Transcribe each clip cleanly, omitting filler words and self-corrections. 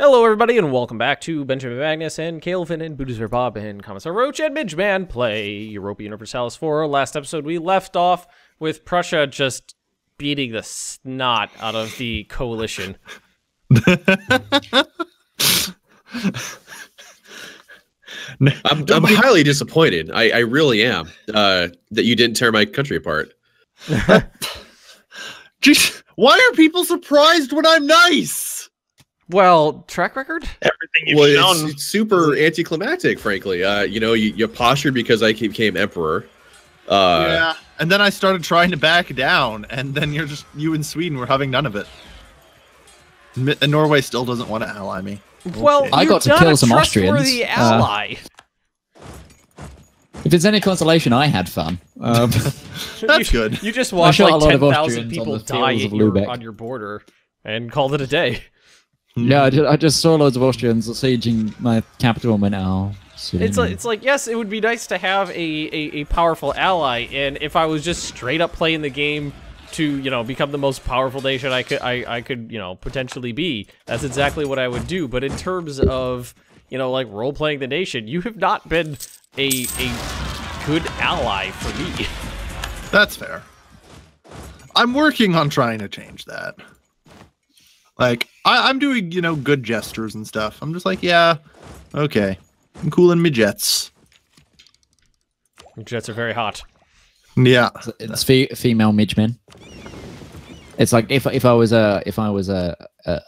Hello everybody and welcome back to Benjamin Magnus and Kelvin and Buduzer Bob and Commissar Roach and Midge Man play Europa Universalis 4. Last episode we left off with Prussia just beating the snot out of the coalition. I'm highly disappointed. I really am that you didn't tear my country apart. Just, why are people surprised when I'm nice? Well, track record? Everything you've done. It's super anticlimactic, frankly. You know, you postured because I became emperor. Yeah, and then I started trying to back down, and then you and Sweden were having none of it. And Norway still doesn't want to ally me. Well, okay. I got to kill some Austrians. You're not a trustworthy ally. If it's any consolation, I had fun. That's good. You just watched like 10,000 people die on your border and called it a day. Yeah, I just saw loads of Austrians sieging my capital and went, oh, soon. It's like, yes, it would be nice to have a powerful ally, and if I was just straight up playing the game to, you know, become the most powerful nation I could, you know, potentially be, that's exactly what I would do. But in terms of, you know, like role-playing the nation, you have not been a good ally for me. That's fair. I'm working on trying to change that. Like, I'm doing, you know, good gestures and stuff. I'm just like, yeah, okay. I'm cooling me jets. Jets are very hot. Yeah. It's female midge men. It's like, if I was a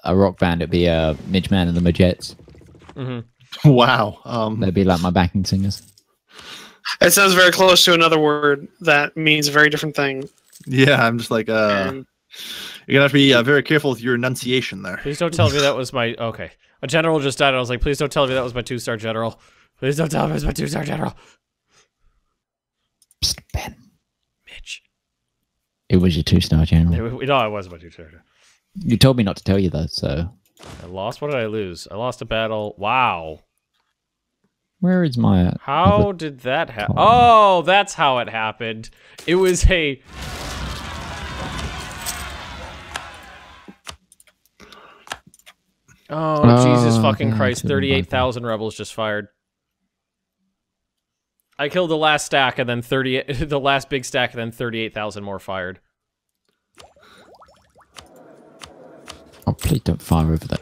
rock band, it'd be a midge man and the midgets. Mm-hmm. Wow. They'd be like my backing singers. It sounds very close to another word that means a very different thing. Yeah, I'm just like, You're gonna have to be very careful with your enunciation there. Please don't tell me that was my... Okay. A general just died, and I was like, please don't tell me that was my 2-star general. Please don't tell me it was my 2-star general. Psst, Ben. Mitch. It was your 2-star general. No, it was my 2-star general. You told me not to tell you, though, so... I lost? What did I lose? I lost a battle. Wow. Where is my... How did that happen? Oh, that's how it happened. It was a... Oh, Jesus fucking Christ, 38,000 rebels just fired. I killed the last stack and then the last big stack and then 38,000 more fired. Oh, please don't fire over that.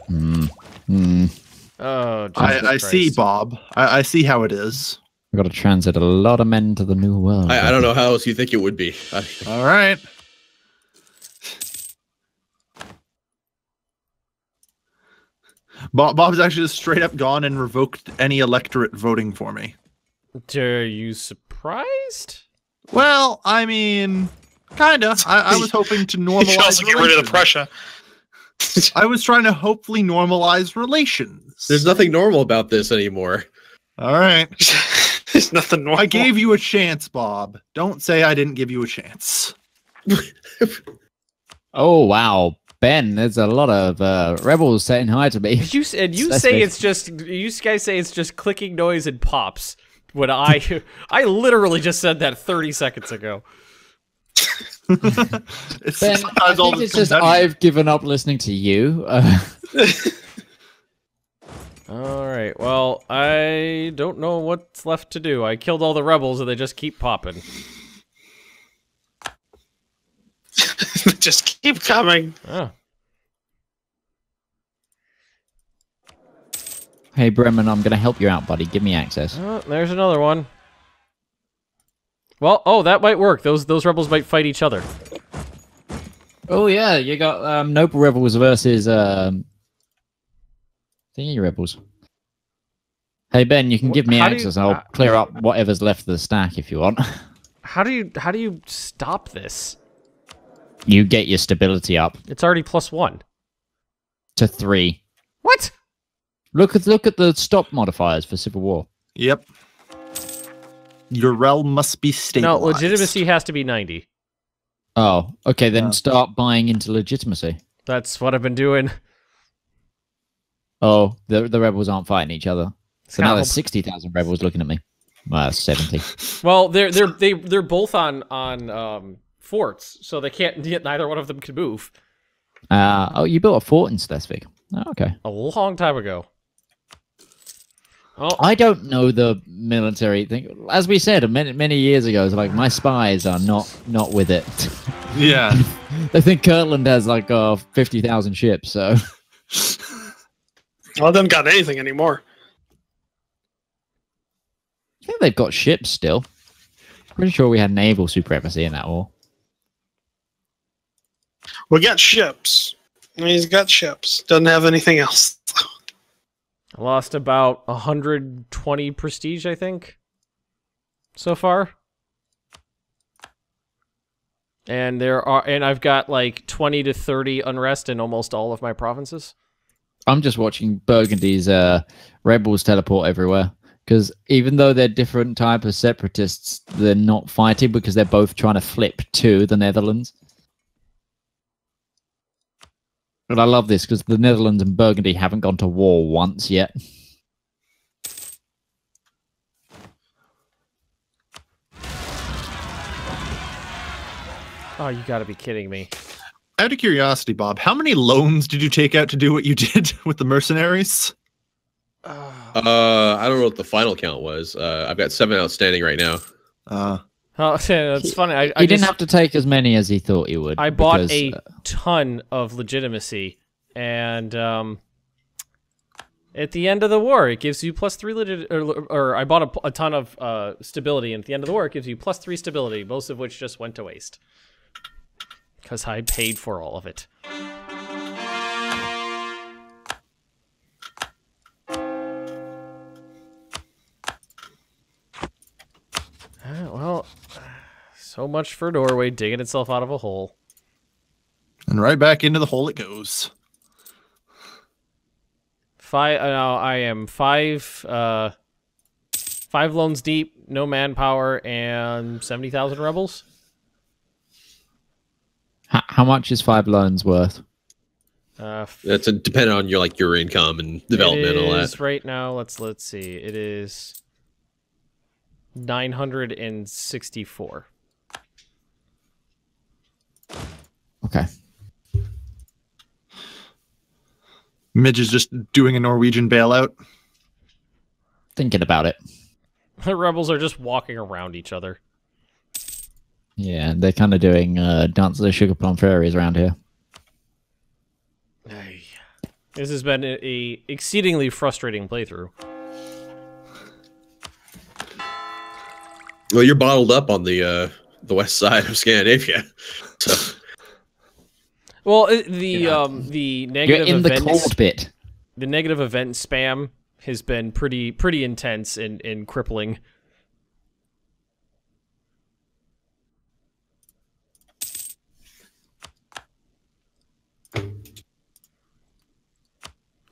Oh, Jesus I see, Bob. I see how it is. We've got to transit a lot of men to the new world. I don't know how else you think it would be. All right. Bob's actually just straight up gone and revoked any electorate voting for me. Are you surprised? Well, I mean, kinda. I was hoping to normalize. You also get rid of the Prussia. I was trying to hopefully normalize relations. There's nothing normal about this anymore. All right. There's nothing normal. I gave you a chance, Bob. Don't say I didn't give you a chance. Oh wow. Ben, there's a lot of rebels saying hi to me. And you say it's just, you guys say it's just clicking noise and pops. When I, I literally just said that 30 seconds ago. I've given up listening to you. All right. Well, I don't know what's left to do. I killed all the rebels, and they just keep popping. Just keep coming. Oh. Hey, Bremen, I'm going to help you out, buddy. Give me access. Oh, there's another one. Well, oh, that might work. Those rebels might fight each other. Oh, yeah. You got noble rebels versus thingy rebels. Hey, Ben, you can give me access. I'll clear up whatever's left of the stack if you want. How do you stop this? You get your stability up. It's already +1. To 3. What? Look at the stop modifiers for Civil War. Yep. Your realm must be stabilized. No, legitimacy has to be 90. Oh, okay, then start buying into legitimacy. That's what I've been doing. Oh, the rebels aren't fighting each other. So now there's 60,000 rebels looking at me. 70. Well, they're both on forts, so they can't. Neither one of them can move. Oh, you built a fort in Schleswig. Okay. A long time ago. Oh. I don't know the military thing. As we said many years ago, it's like my spies are not with it. Yeah. I think Curland has like 50,000 ships, so. Well, they haven't got anything anymore. I think they've got ships still. Pretty sure we had naval supremacy in that war. We got ships. He's got ships. Doesn't have anything else. I lost about 120 prestige, I think, so far. And I've got like 20 to 30 unrest in almost all of my provinces. I'm just watching Burgundy's rebels teleport everywhere. Because even though they're different type of separatists, they're not fighting because they're both trying to flip to the Netherlands. But I love this because the Netherlands and Burgundy haven't gone to war once yet. Oh, you gotta be kidding me. Out of curiosity, Bob, how many loans did you take out to do what you did with the mercenaries? I don't know what the final count was. I've got 7 outstanding right now. Oh, that's funny. He didn't have to take as many as he thought he would. I bought a ton of legitimacy, and at the end of the war, it gives you +3 legit. Or I bought a ton of stability, and at the end of the war, it gives you +3 stability, most of which just went to waste because I paid for all of it. Well, so much for Norway digging itself out of a hole. And right back into the hole it goes. I am 5 loans deep, no manpower, and 70,000 rebels. How much is 5 loans worth? That's depending on your your income and development and all that. Right now, let's see. It is 964. Okay. Midge is just doing a Norwegian bailout. Thinking about it. The rebels are just walking around each other. Yeah, they're kind of doing Dance of the Sugar Plum Fairies around here. This has been an exceedingly frustrating playthrough. Well, you're bottled up on the west side of Scandinavia. So. Well, the negative you're in events, the cold bit. The negative event spam has been pretty intense and crippling.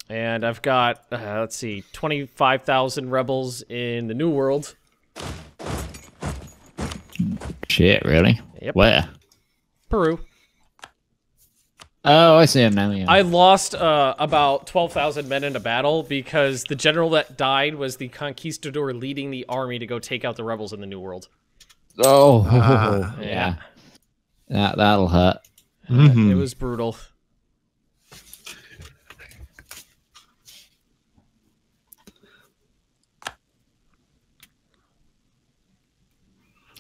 And I've got let's see, 25,000 rebels in the New World. Shit, really? Yep. Where? Peru. Oh, I see him now. Yeah. I lost about 12,000 men in a battle because the general that died was the conquistador leading the army to go take out the rebels in the New World. Oh, yeah. That'll hurt. It was brutal.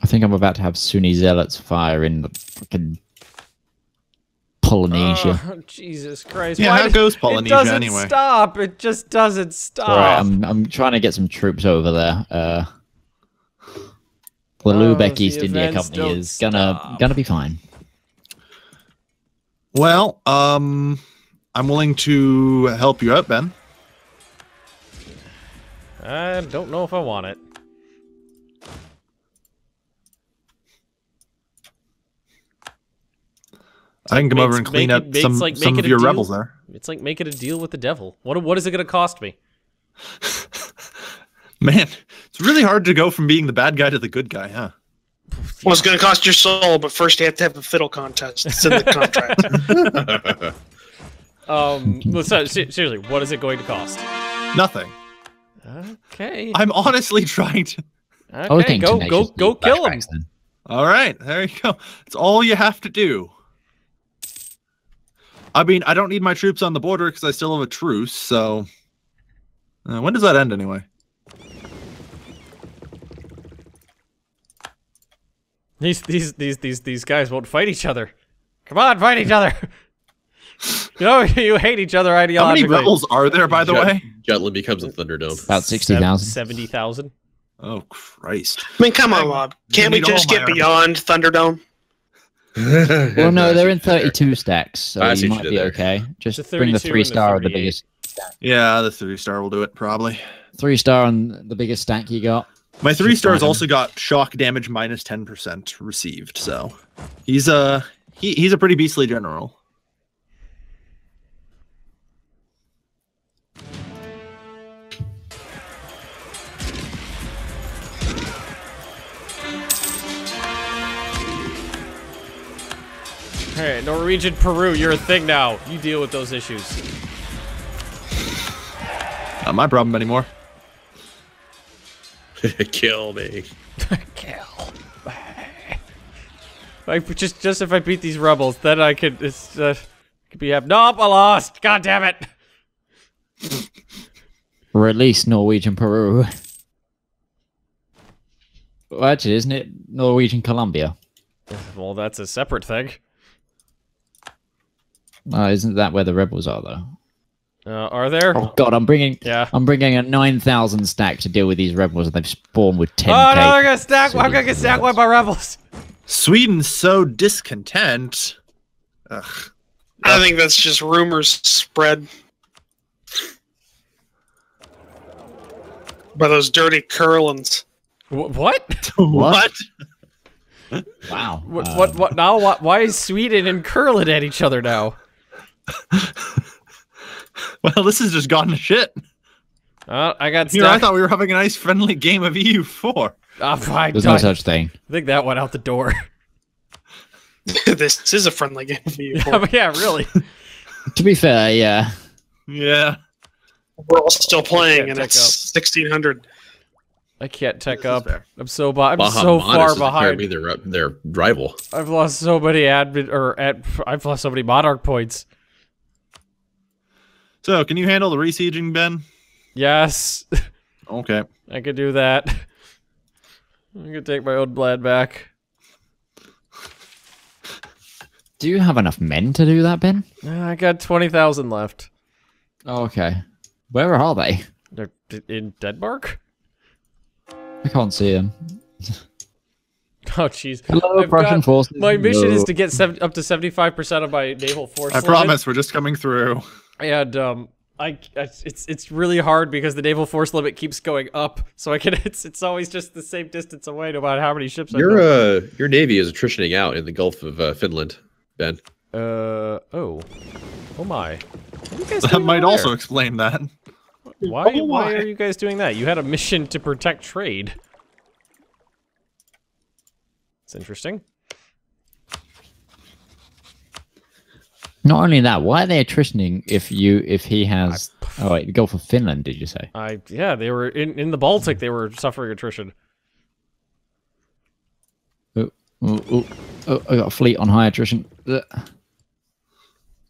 I think I'm about to have Sunni zealots fire in the fucking Polynesia. Oh, Jesus Christ! Yeah, how goes Polynesia anyway? It doesn't stop. It just doesn't stop. All right, I'm trying to get some troops over there. The Lubeck East India Company is gonna be fine. Well, I'm willing to help you out, Ben. I don't know if I want it. I can come over and clean up some of your rebels there. It's like make it a deal with the devil. What is it going to cost me? Man, it's really hard to go from being the bad guy to the good guy, huh? Well, it's going to cost your soul, but first you have to have a fiddle contest. It's in the contract. Seriously, what is it going to cost? Nothing. Okay. I'm honestly trying to... Okay, go kill him. All right, there you go. It's all you have to do. I mean, I don't need my troops on the border because I still have a truce, so... when does that end, anyway? These guys won't fight each other. Come on, fight each other! You know, you hate each other ideologically. How many rebels are there, by the way? Jutland becomes a Thunderdome. About 60,000. 70,000. Oh, Christ. I mean, come on, Bob. Can't we just get beyond Thunderdome? Well, no, they're in 32 stacks, so you might be okay. Just bring the 3-star of the biggest. Yeah, the 3-star will do it, probably. 3-star on the biggest stack you got. My 3-star's also got shock damage minus 10% received, so... He's a pretty beastly general. Alright, Norwegian Peru, you're a thing now. You deal with those issues. Not my problem anymore. Kill me. Kill me. Like, just if I beat these rebels, then I could, could be happy. Nope, I lost. God damn it. Release Norwegian Peru. Well, actually, isn't it Norwegian Colombia? Well, that's a separate thing. Isn't that where the rebels are, though? Are there? Oh God, I'm bringing a 9,000 stack to deal with these rebels, and they've spawned with 10. Oh no, I'm gonna stack! I'm gonna get stacked by rebels. Sweden's so discontent. Ugh. I think that's just rumors spread by those dirty Curlands. What? What? Wow. What now? Why is Sweden and Curland at each other now? Well, this has just gone to shit. I got stuck. I thought we were having a nice friendly game of EU4. There's no such thing. I think that went out the door. This is a friendly game of EU4. Yeah, really. To be fair, yeah. Yeah. We're all still playing, and it's 1600. I can't tech up. I'm so far behind. Their rival. I've lost so many I've lost so many monarch points. So, can you handle the resieging, Ben? Yes. Okay. I could do that. I'm gonna take my own blood back. Do you have enough men to do that, Ben? I got 20,000 left. Oh, okay. Where are they? They're in Denmark. I can't see him. Oh, jeez. Hello, Prussian forces. My mission is to get up to 75% of my naval force. I promise, we're just coming through. And it's really hard because the naval force limit keeps going up. So it's always just the same distance away, no matter how many ships. Your navy is attritioning out in the Gulf of Finland, Ben. Oh my. That might also explain that. Why are you guys doing that? You had a mission to protect trade. It's interesting. Not only that, why are they attritioning if he has... Oh, wait, the Gulf of Finland, did you say? Yeah, they were in the Baltic, they were suffering attrition. Oh, I got a fleet on high attrition. Ugh.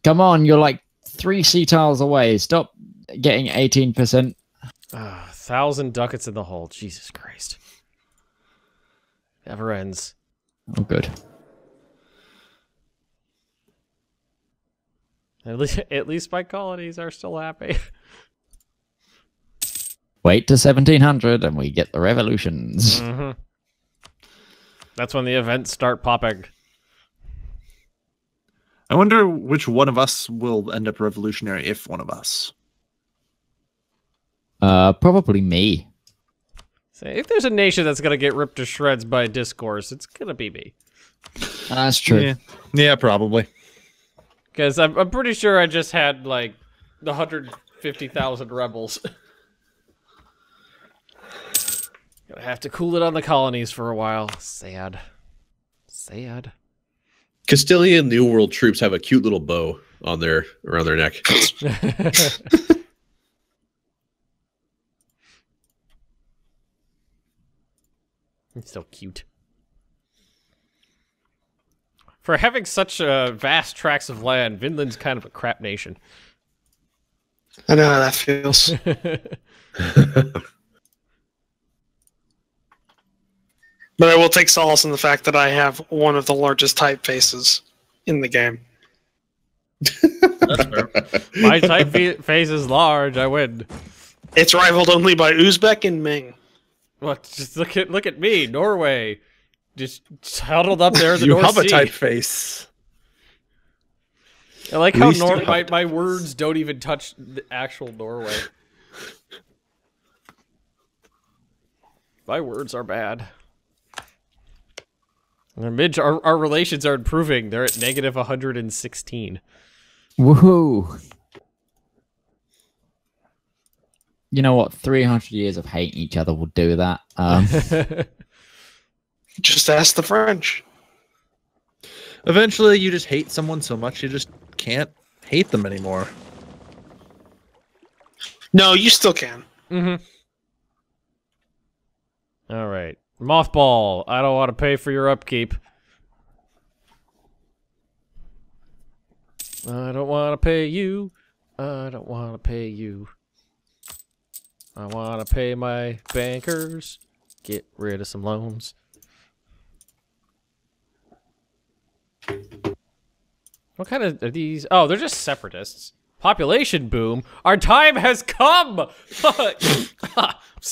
Come on, you're like 3 sea tiles away. Stop getting 18%. 1,000 ducats in the hole. Jesus Christ. Never ends. Oh, good. At least my colonies are still happy. Wait to 1700 and we get the revolutions. Mm-hmm. That's when the events start popping. I wonder which one of us will end up revolutionary, if one of us. Probably me. So if there's a nation that's gonna get ripped to shreds by discourse, it's gonna be me. That's true. Yeah, probably. Because I'm pretty sure I just had like 150,000 rebels. Gonna have to cool it on the colonies for a while. Sad. Sad. Castilian New World troops have a cute little bow on around their neck. It's so cute. For having such vast tracts of land, Vinland's kind of a crap nation. I know how that feels. But I will take solace in the fact that I have one of the largest typefaces in the game. That's fair. My typeface is large. I win. It's rivaled only by Uzbek and Ming. What? Just look at me, Norway, just huddled up there in the North Sea. You have a typeface. I like how my words don't even touch the actual Norway. My words are bad. Midge, our relations are improving. They're at negative 116. Woohoo! You know what? 300 years of hating each other will do that. Just ask the French. Eventually, you just hate someone so much you just can't hate them anymore. No, you still can. Mm-hmm. All right. Mothball, I don't want to pay for your upkeep. I don't want to pay you. I don't want to pay you. I want to pay my bankers. Get rid of some loans. What kind of are these? Oh, they're just separatists. Population boom. Our time has come. I'm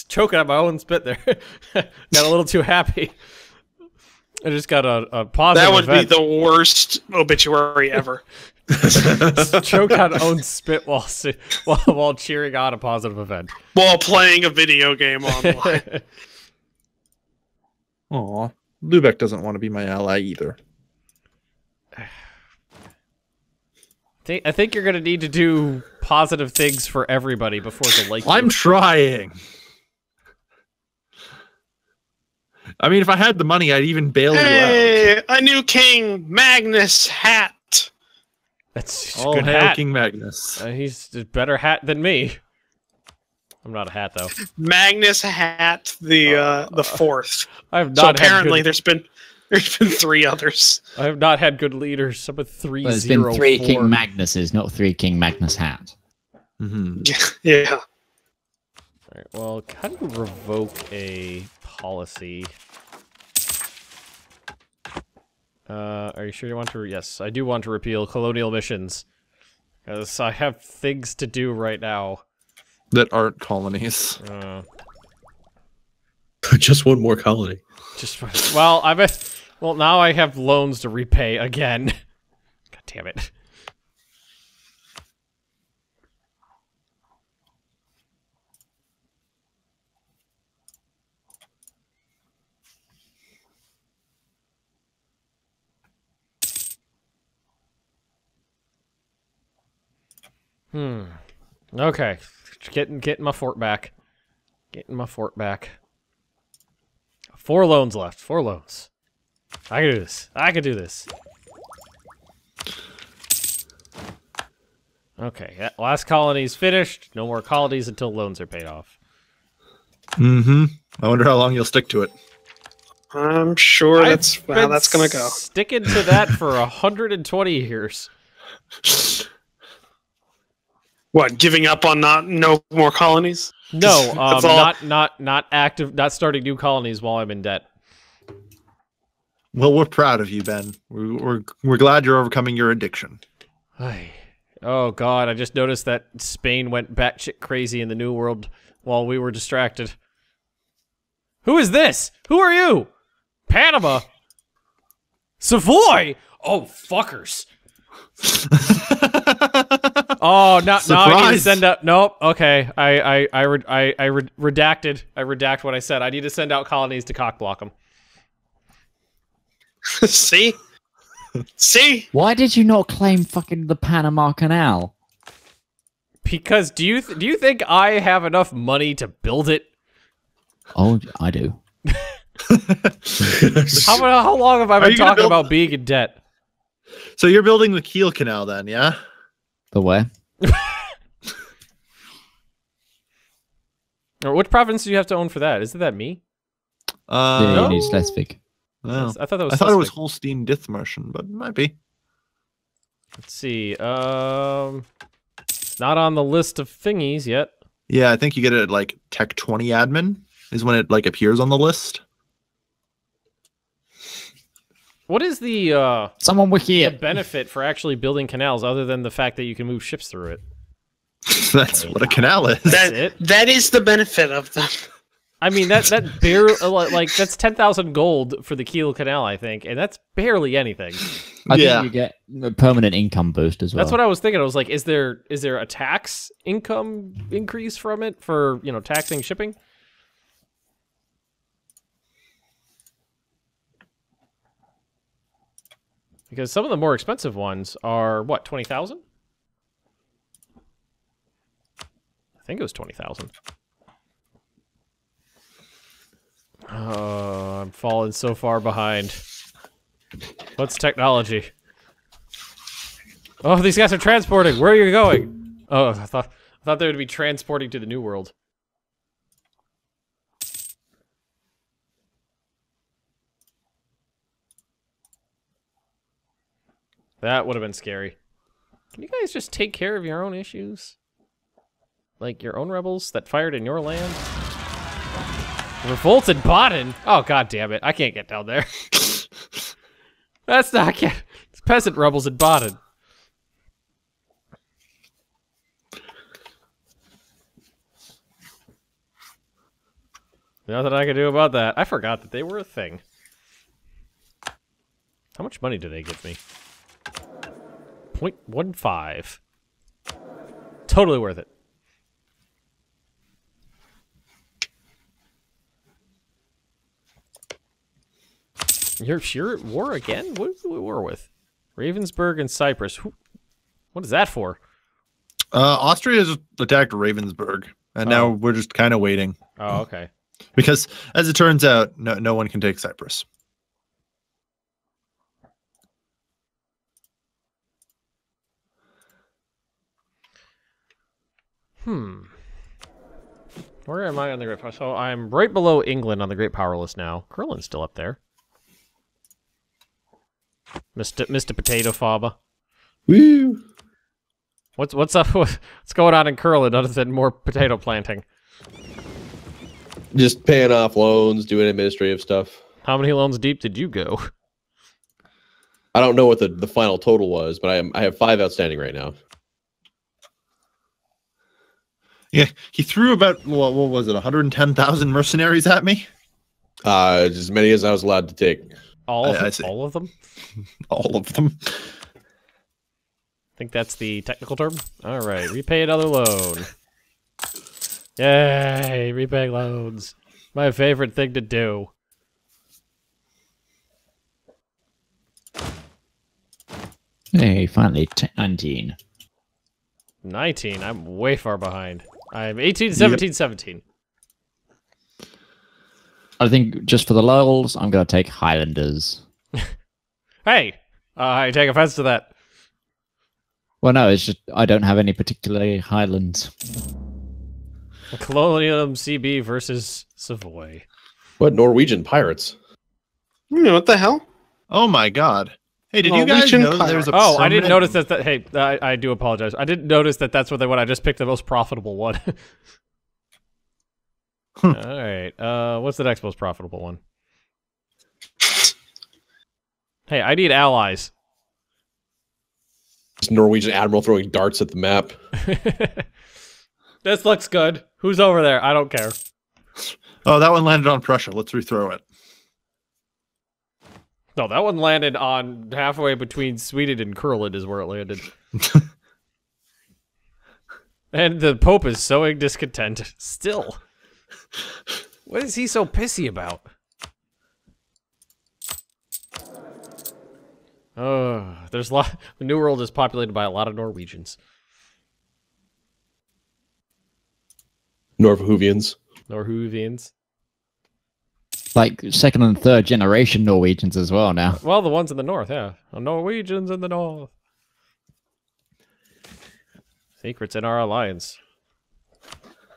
choking on my own spit there. Got a little too happy. I just got a positive. That would event. Be the worst obituary ever. Choked on own spit while cheering on a positive event. While playing a video game online. Aw, Lubeck doesn't want to be my ally either. I think you're going to need to do positive things for everybody before the lake. I'm trying. I mean, if I had the money, I'd even bail you out. A new King Magnus hat. That's all good hat. King Magnus. He's a better hat than me. I'm not a hat though. Magnus hat the fourth. I've not. So apparently, there's been three others. I have not had good leaders. Some of 3-0. There's been three King Magnuses, not three King Magnus hat. Mm-hmm. Yeah. All right. Well, how do you revoke a policy? Are you sure you want to? Yes, I do want to repeal colonial missions, because I have things to do right now that aren't colonies. Just one more colony. Just well, well now I have loans to repay again. God damn it! Okay. Getting my fort back. Getting my fort back. 4 loans left. 4 loans. I can do this. I can do this. Okay. That last colony's finished. No more colonies until loans are paid off. Mm-hmm. I wonder how long you'll stick to it. I'm sure that's gonna go. Sticking to that for 120 years. What, giving up on no more colonies? No, not starting new colonies while I'm in debt. Well, we're proud of you, Ben. We're glad you're overcoming your addiction. Oh God, I just noticed that Spain went batshit crazy in the New World while we were distracted. Who is this? Who are you? Panama? Savoy? Oh, fuckers. Oh, now I need to send out. Nope. Okay. I redacted. I redact what I said. I need to send out colonies to cockblock them. See? See? Why did you not claim fucking the Panama Canal? Because do you think I have enough money to build it? Oh, I do. How long have I been talking about being in debt? So you're building the Kiel Canal then, yeah? The way. Or what province do you have to own for that? Isn't that me? No. It's Schleswig. Well, I thought that was. I thought it was Holstein Dithmarschen, but it might be. Let's see. Not on the list of thingies yet. Yeah, I think you get it at like Tech 20 admin is when it like appears on the list. What is the someone wiki the benefit for actually building canals other than the fact that you can move ships through it? That's what a canal is. That is the benefit of them. I mean that barely like that's 10,000 gold for the Kiel Canal, I think, and that's barely anything. I think you get a permanent income boost as well. That's what I was thinking. I was like, is there a tax income increase from it for, you know, taxing shipping? Because some of the more expensive ones are what, 20,000? I think it was 20,000. Oh, I'm falling so far behind. What's technology? Oh, these guys are transporting. Where are you going? Oh, I thought they would be transporting to the New World. That would have been scary. Can you guys just take care of your own issues? Like your own rebels that fired in your land? Revolt in Baden? Oh, god damn it. I can't get down there. That's not... It's peasant rebels in Baden. Nothing I can do about that. I forgot that they were a thing. How much money do they give me? 0.15. Totally worth it. You're at war again? What is we war with? Ravensburg and Cyprus. What is that for? Austria has attacked Ravensburg, and now we're just kind of waiting. Oh, okay. Because, as it turns out, no one can take Cyprus. Hmm. Where am I on the Great Power? So I'm right below England on the Great Power list now. Curland's still up there. Mr. Potato Farmer. Woo! What's up? What's going on in Curland other than more potato planting? Just paying off loans, doing administrative stuff. How many loans deep did you go? I don't know what the final total was, but I have 5 outstanding right now. Yeah, he threw about what was it, 110,000 mercenaries at me? As many as I was allowed to take. All of them? All of them. I think that's the technical term. All right, repay another loan. Yay, repay loans. My favorite thing to do. Hey, finally 19. 19? I'm way far behind. I'm 18, 17, yep. 17. I think just for the lulls, I'm going to take Highlanders. Hey, I take offense to that. Well, no, it's just I don't have any particularly Highlands. Colonialism CB versus Savoy. What, Norwegian pirates? You know, what the hell? Oh, my God. Hey, did you guys know there's a... Oh, I didn't notice that... Hey, I do apologize. I didn't notice that that's what they want. I just picked the most profitable one. All right. What's the next most profitable one? Hey, I need allies. This Norwegian admiral throwing darts at the map. This looks good. Who's over there? I don't care. Oh, that one landed on Prussia. Let's rethrow it. No, that one landed on halfway between Sweden and Curland is where it landed. And the Pope is sowing discontent still. What is he so pissy about? Oh, there's a lot. The New World is populated by a lot of Norwegians. Norhuvians. Like second and third generation Norwegians as well now. Well, the ones in the north, yeah. The Norwegians in the north. Secrets in our alliance.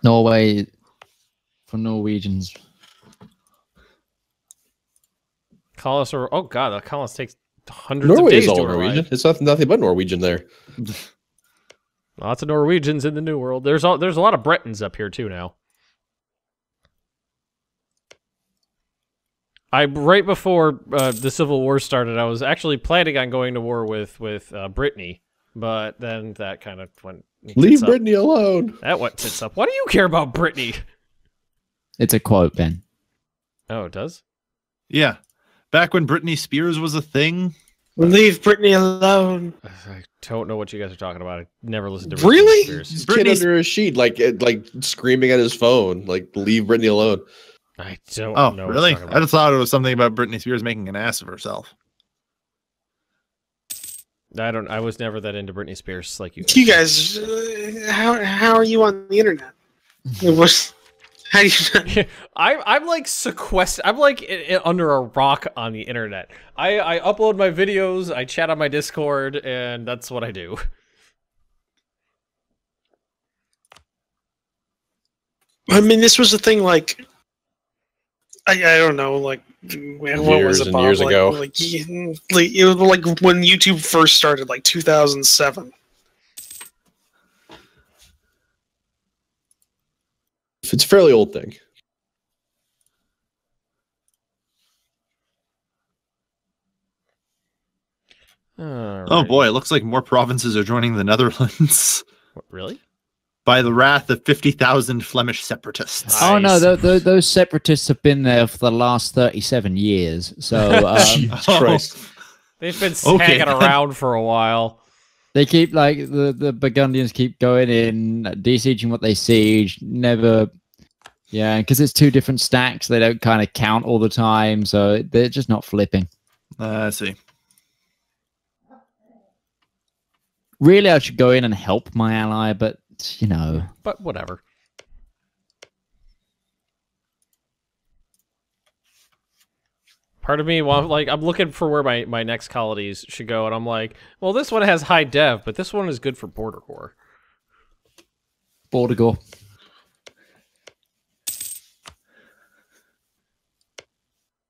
Norway. For Norwegians. Colonists are, oh god, the colonists takes hundreds Norway of days is all to Norwegian. Arrive. It's nothing but Norwegian there. Lots of Norwegians in the New World. There's a lot of Bretons up here too now. Right before the Civil War started, I was actually planning on going to war with Brittany, but then that kind of went. Leave Brittany alone. That what sits up. Why do you care about Brittany? It's a quote, Ben. Oh, it does? Yeah. Back when Britney Spears was a thing. Leave Britney alone. I don't know what you guys are talking about. I never listened to Britney really? Spears. He's Britney... kid under a sheet, like screaming at his phone, like, leave Britney alone. I don't know. Oh, really? I just thought it was something about Britney Spears making an ass of herself. I don't. I was never that into Britney Spears like you. You guys, how are you on the internet? How do you know? I'm like sequestered. I'm like under a rock on the internet. I upload my videos, I chat on my Discord, and that's what I do. I mean, this was a thing like. I don't know, like when was it, Bob? Years like, ago, like it was like when YouTube first started, like 2007. It's a fairly old thing. Right. Oh boy, it looks like more provinces are joining the Netherlands. What, really? By the wrath of 50,000 Flemish separatists. Oh no, those separatists have been there for the last 37 years. So Christ. They've been hanging around for a while. They keep like the Burgundians keep going in, desieging what they siege. Never, yeah, because it's two different stacks. They don't kind of count all the time, so they're just not flipping. I see. Really, I should go in and help my ally, but. You know, but whatever. Part of me, well, like I'm looking for where my next colonies should go, and I'm like, well, this one has high dev, but this one is good for border gore. Border gore.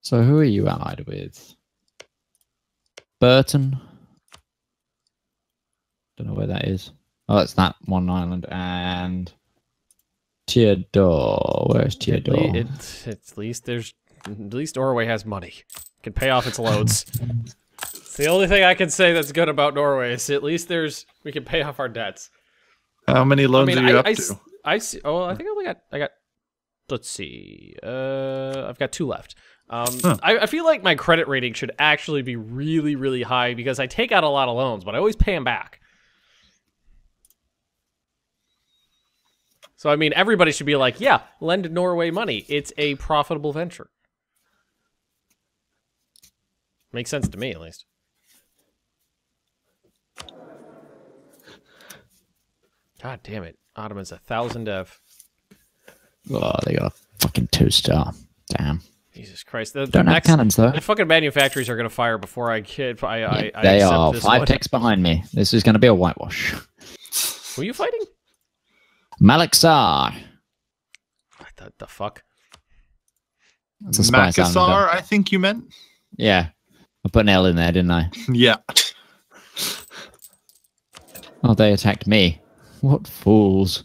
So, who are you allied with? Burton. Don't know where that is. Oh, that's that one island and Theodore. Where's Theodore? At least there's Norway has money. It can pay off its loads. It's the only thing I can say that's good about Norway is at least we can pay off our debts. How many loans are you up to? I think I only got let's see. I've got 2 left. I feel like my credit rating should actually be really, really high because I take out a lot of loans, but I always pay them back. So, I mean, everybody should be like, yeah, lend Norway money. It's a profitable venture. Makes sense to me, at least. God damn it. Ottoman's 1,000 dev. Oh, they got a fucking 2-star. Damn. Jesus Christ. Don't have cannons, though. The fucking manufacturers are going to fire before I get... Yeah, they are 5 techs behind me. This is going to be a whitewash. Were you fighting? Malixar. What the fuck? That's a spice Malixar, I think you meant? Yeah. I put an L in there, didn't I? Yeah. Oh, they attacked me. What fools.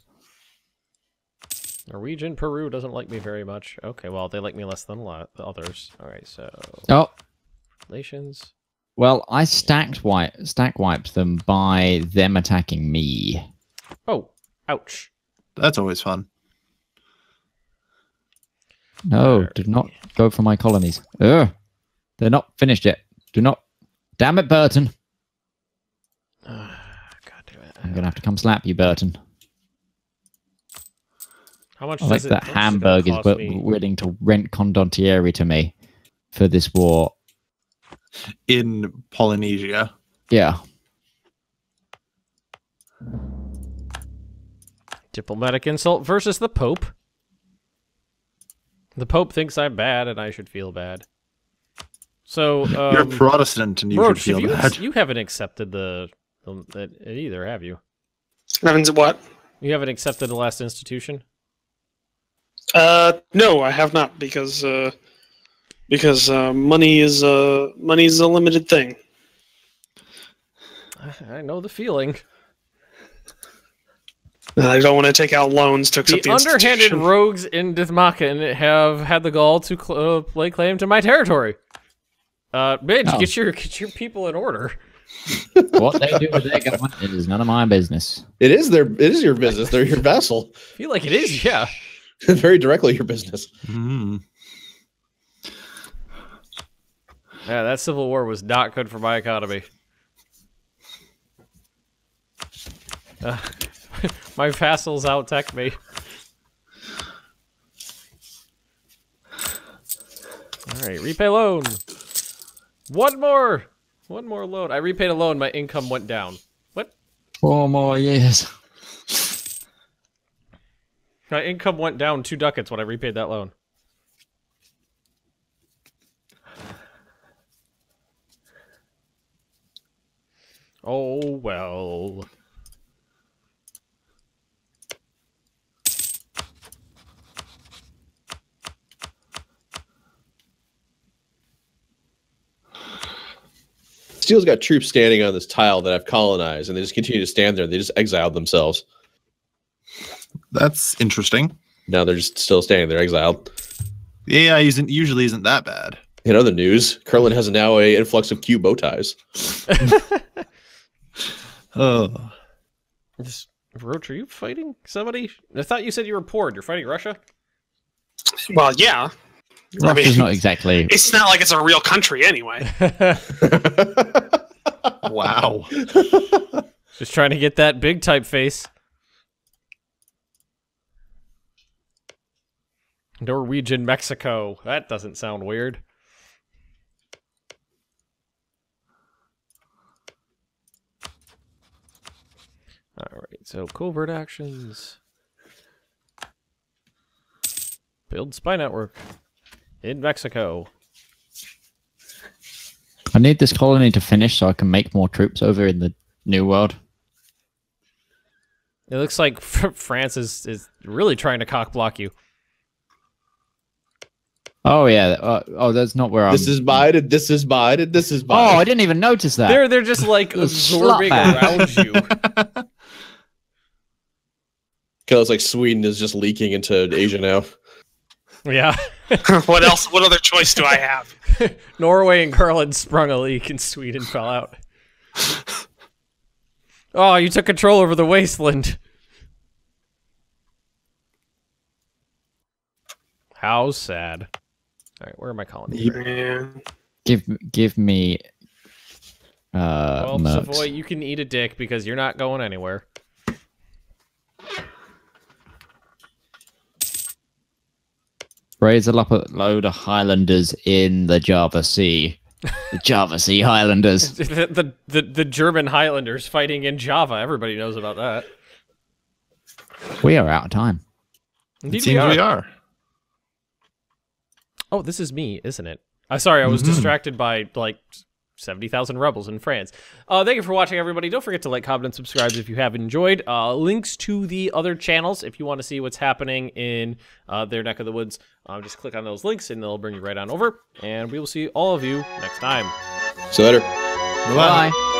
Norwegian Peru doesn't like me very much. Okay, well, they like me less than a lot of others. Alright, so... Oh. Relations. Well, I stack wiped them by them attacking me. Oh. Ouch. That's always fun. No, do not go for my colonies. Ugh. They're not finished yet. Do not. Damn it, Burton. God damn it. I'm going to have to come slap you, Burton. How much does it cost? Like that Hamburg is willing to rent Condottieri to me for this war. In Polynesia. Yeah. Diplomatic insult versus the Pope. The Pope thinks I'm bad, and I should feel bad. So you're a Protestant, and you should feel bad. You haven't accepted it either, have you? Haven't what? You haven't accepted the last institution. No, I have not, because because money is a limited thing. I know the feeling. I don't want to take out loans to accept the underhanded rogues in Dithmaken have had the gall to lay claim to my territory. Midge, oh. get your people in order. What they do with their government, it is none of my business. It is your business. They're your vessel. I feel like it is, yeah. Very directly your business. Mm. Yeah, that civil war was not good for my economy. My vassals out-tech me. Alright, repay loan. One more loan. I repaid a loan, my income went down. What? 4 more years. My income went down 2 ducats when I repaid that loan. Oh, well. Steele's got troops standing on this tile that I've colonized, and they just continue to stand there. They just exiled themselves. That's interesting. No, they're just still standing there, exiled. Yeah, usually isn't that bad. In other news, Curland has now an influx of cute bow ties. Oh. Roach, are you fighting somebody? I thought you said you were poor. You're fighting Russia? Well, yeah. Russia's not exactly. It's not like it's a real country anyway. Wow. Just trying to get that big typeface. Norwegian Mexico. That doesn't sound weird. All right, so covert actions. Build spy network. In Mexico. I need this colony to finish so I can make more troops over in the New World. It looks like France is really trying to cock-block you. Oh, yeah. Oh, that's not where I'm... This is Biden, this is Biden, this is Biden. Oh, I didn't even notice that. They're just, like, absorbing around you. Because, like, Sweden is just leaking into Asia now. Yeah. What else? What other choice do I have? Norway and Curland sprung a leak, and Sweden fell out. Oh, you took control over the wasteland. How sad. All right, where are my colonies? Yeah. Give me. Well, Savoy, you can eat a dick because you're not going anywhere. Raise up a load of Highlanders in the Java Sea. The Java Sea Highlanders. The German Highlanders fighting in Java. Everybody knows about that. We are out of time. Indeed it seems we are. Oh, this is me, isn't it? I'm sorry, I was distracted by, like, 70,000 rebels in France. Thank you for watching, everybody. Don't forget to like, comment, and subscribe if you have enjoyed. Links to the other channels if you want to see what's happening in their neck of the woods. Just click on those links and they'll bring you right on over. And we will see all of you next time. See you later. Bye-bye.